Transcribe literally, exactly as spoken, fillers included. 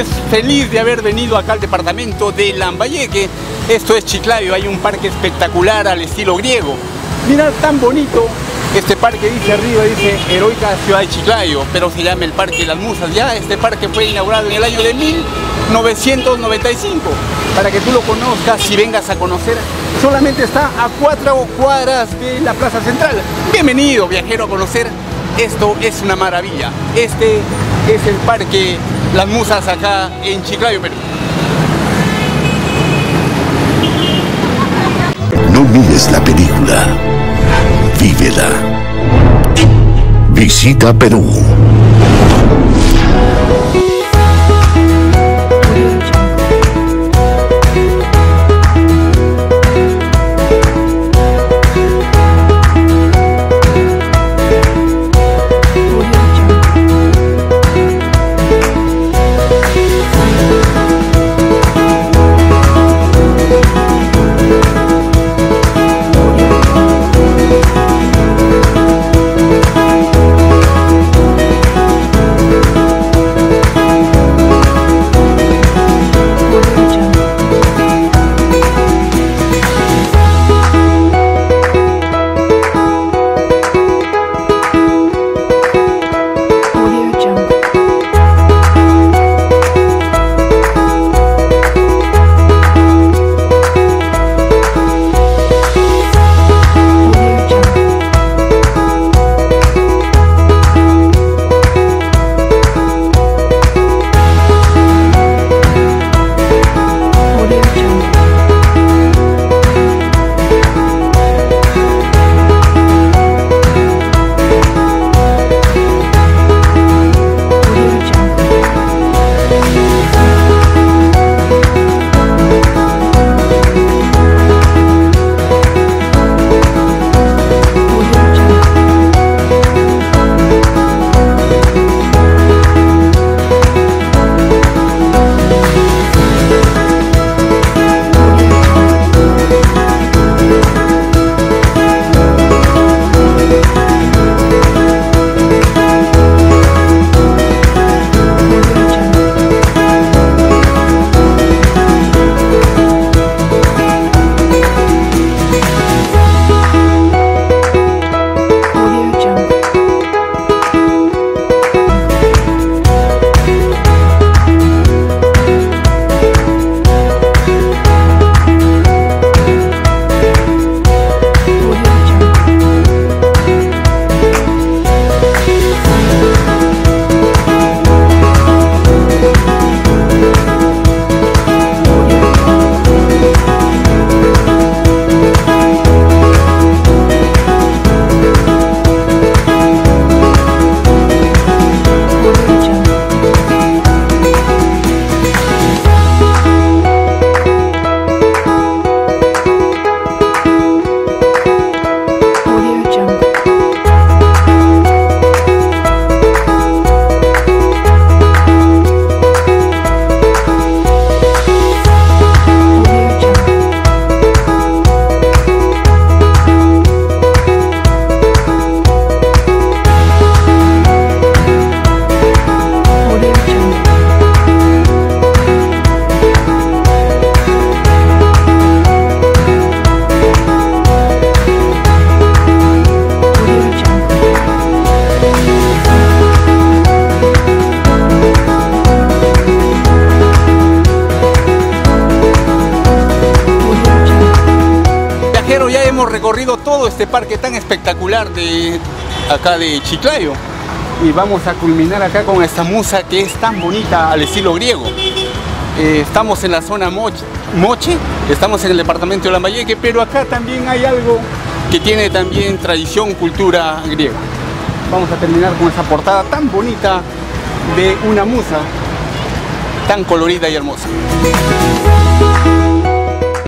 es feliz de haber venido acá al departamento de Lambayeque. Esto es Chiclayo, hay un parque espectacular al estilo griego. Mirad tan bonito, este parque dice arriba, dice Heroica Ciudad de Chiclayo, pero se llama el Parque Las Musas. Ya este parque fue inaugurado en el año de mil novecientos noventa y cinco. Para que tú lo conozcas y vengas a conocer, solamente está a cuatro cuadras de la Plaza Central. Bienvenido, viajero, a conocer. Esto es una maravilla. Este es el Parque Las Musas acá en Chiclayo, Perú. No mires la película, vívela. Visita Perú. Recorrido todo este parque tan espectacular de acá de Chiclayo y vamos a culminar acá con esta musa que es tan bonita al estilo griego. Eh, estamos en la zona Moche, Moche, estamos en el departamento de Lambayeque, pero acá también hay algo que tiene también tradición, cultura griega. Vamos a terminar con esa portada tan bonita de una musa tan colorida y hermosa.